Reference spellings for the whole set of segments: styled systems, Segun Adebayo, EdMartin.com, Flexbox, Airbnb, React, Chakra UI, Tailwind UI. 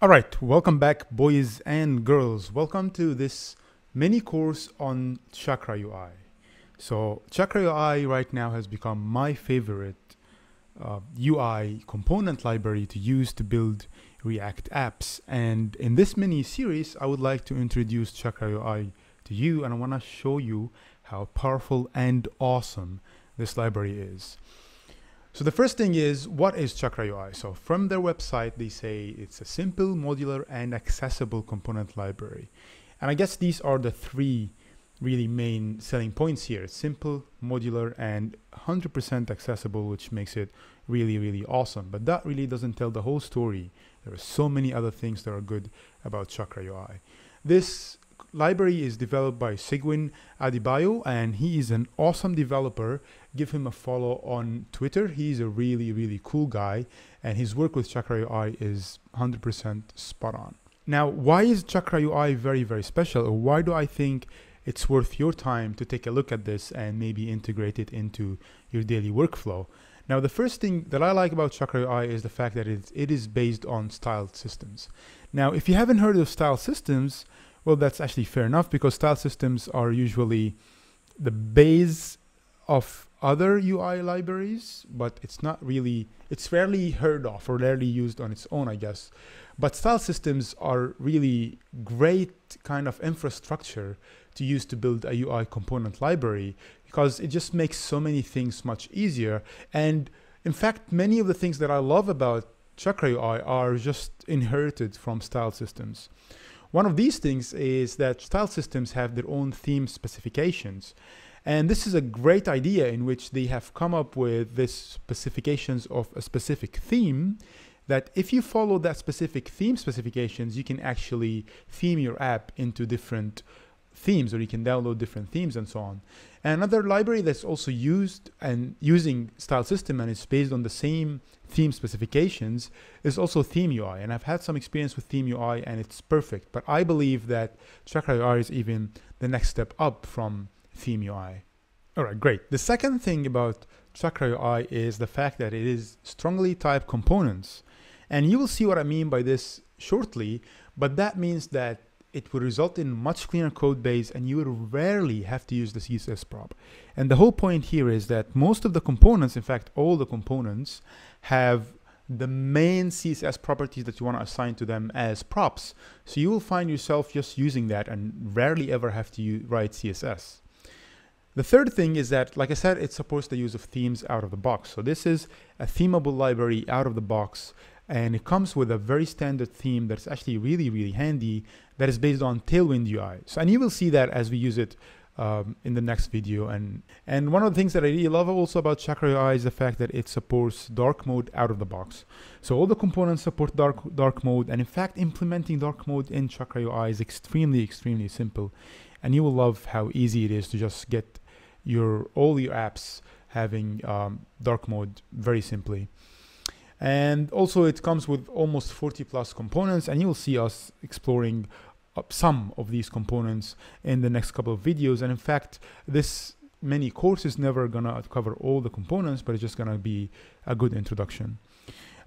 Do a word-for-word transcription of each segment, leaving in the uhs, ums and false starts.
All right, welcome back, boys and girls. Welcome to this mini course on Chakra U I. So Chakra U I right now has become my favorite uh, U I component library to use to build React apps. And in this mini series, I would like to introduce Chakra U I to you, and I want to show you how powerful and awesome this library is. So the first thing is, what is Chakra U I? So from their website, they say it's a simple, modular, and accessible component library. And I guess these are the three really main selling points here. It's simple, modular, and one hundred percent accessible, which makes it really, really awesome. But that really doesn't tell the whole story. There are so many other things that are good about Chakra U I. This library is developed by Segun Adebayo, and he is an awesome developer. Give him a follow on Twitter. He's a really, really cool guy, and his work with Chakra U I is one hundred percent spot on. Now, why is Chakra U I very, very special? Or why do I think it's worth your time to take a look at this and maybe integrate it into your daily workflow? Now, the first thing that I like about Chakra U I is the fact that it, it is based on styled systems. Now, if you haven't heard of styled systems, well, that's actually fair enough, because style systems are usually the base of other U I libraries, but it's not really, it's rarely heard of or rarely used on its own, I guess. But style systems are really great kind of infrastructure to use to build a U I component library, because it just makes so many things much easier. And in fact, many of the things that I love about Chakra U I are just inherited from style systems. One of these things is that style systems have their own theme specifications. And this is a great idea in which they have come up with this specifications of a specific theme, that if you follow that specific theme specifications, you can actually theme your app into different themes, or you can download different themes and so on. And another library that's also used and using style system and it's based on the same theme specifications is also theme U I. And I've had some experience with theme U I and it's perfect, but I believe that Chakra U I is even the next step up from theme U I. All right, great. The second thing about Chakra U I is the fact that it is strongly typed components. And you will see what I mean by this shortly, but that means that it would result in much cleaner code base, and you would rarely have to use the C S S prop. And the whole point here is that most of the components, in fact, all the components, have the main C S S properties that you want to assign to them as props. So you will find yourself just using that and rarely ever have to write C S S. The third thing is that, like I said, it supports the use of themes out of the box. So this is a themable library out of the box. And it comes with a very standard theme that's actually really, really handy, that is based on Tailwind U I. So, and you will see that as we use it um, in the next video. And, and one of the things that I really love also about Chakra U I is the fact that it supports dark mode out of the box. So all the components support dark, dark mode. And in fact, implementing dark mode in Chakra U I is extremely, extremely simple. And you will love how easy it is to just get your all your apps having um, dark mode very simply. And also it comes with almost forty plus components, and you'll see us exploring some of these components in the next couple of videos. And in fact, this mini course is never gonna cover all the components, but it's just gonna be a good introduction.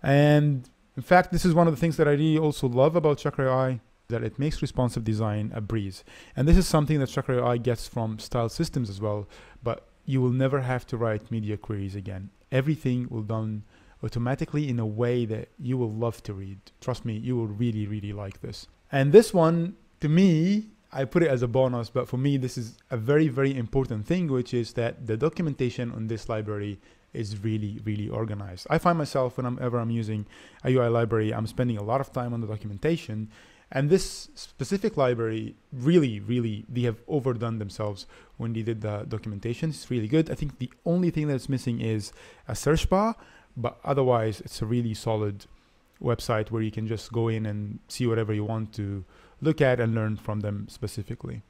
And in fact, this is one of the things that I really also love about Chakra U I, that it makes responsive design a breeze. And this is something that Chakra U I gets from style systems as well, but you will never have to write media queries again. Everything will done automatically in a way that you will love to read. Trust me, you will really, really like this. And this one, to me, I put it as a bonus, but for me, this is a very, very important thing, which is that the documentation on this library is really, really organized. I find myself whenever I'm using a U I library, I'm spending a lot of time on the documentation. And this specific library, really, really, they have overdone themselves when they did the documentation. It's really good. I think the only thing that's missing is a search bar, but otherwise it's a really solid website where you can just go in and see whatever you want to look at and learn from them specifically.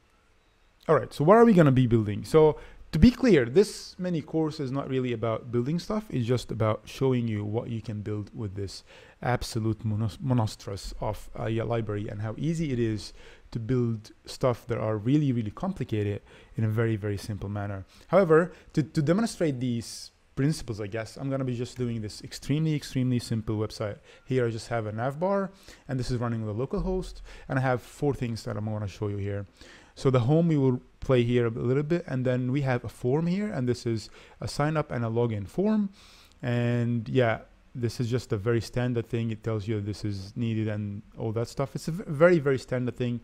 All right, so what are we going to be building? So to be clear, this mini course is not really about building stuff. It's just about showing you what you can build with this absolute monstrous of a library and how easy it is to build stuff that are really, really complicated in a very, very simple manner. However, to, to demonstrate these principles, I guess. I'm gonna be just doing this extremely, extremely simple website. Here I just have a nav bar, and this is running the local host, and I have four things that I'm gonna show you here. So the home we will play here a little bit, and then we have a form here, and this is a sign up and a login form. And yeah, this is just a very standard thing. It tells you this is needed and all that stuff. It's a very, very standard thing.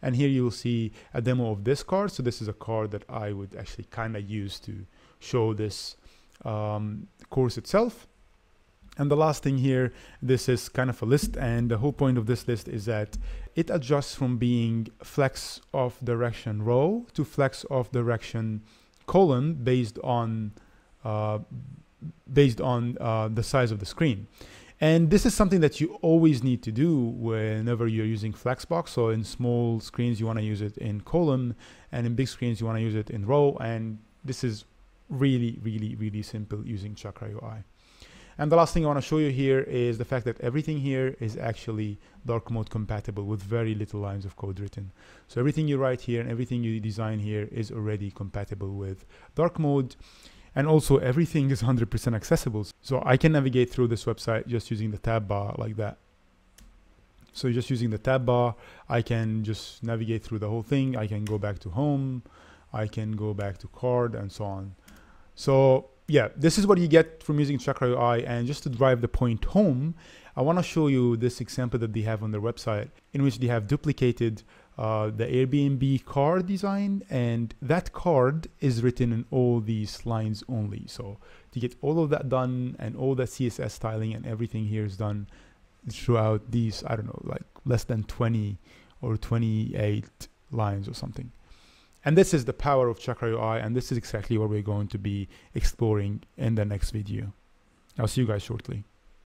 And here you will see a demo of this card. So this is a card that I would actually kind of use to show this um, course itself. And the last thing here, this is kind of a list, and the whole point of this list is that it adjusts from being flex of direction row to flex of direction column based on uh, based on uh, the size of the screen. And this is something that you always need to do whenever you're using Flexbox. So in small screens, you want to use it in column, and in big screens, you want to use it in row. And this is really, really, really simple using Chakra U I. And the last thing I want to show you here is the fact that everything here is actually dark mode compatible with very little lines of code written. So everything you write here and everything you design here is already compatible with dark mode. And also everything is one hundred percent accessible. So I can navigate through this website just using the tab bar like that. So just using the tab bar, I can just navigate through the whole thing. I can go back to home. I can go back to card and so on. So yeah, this is what you get from using Chakra U I. And just to drive the point home, I want to show you this example that they have on their website, in which they have duplicated Uh, the Airbnb card design, and that card is written in all these lines only. So to get all of that done, and all that C S S styling and everything here is done throughout these, I don't know, like less than twenty or twenty-eight lines or something. And this is the power of Chakra U I, and this is exactly what we're going to be exploring in the next video. I'll see you guys shortly.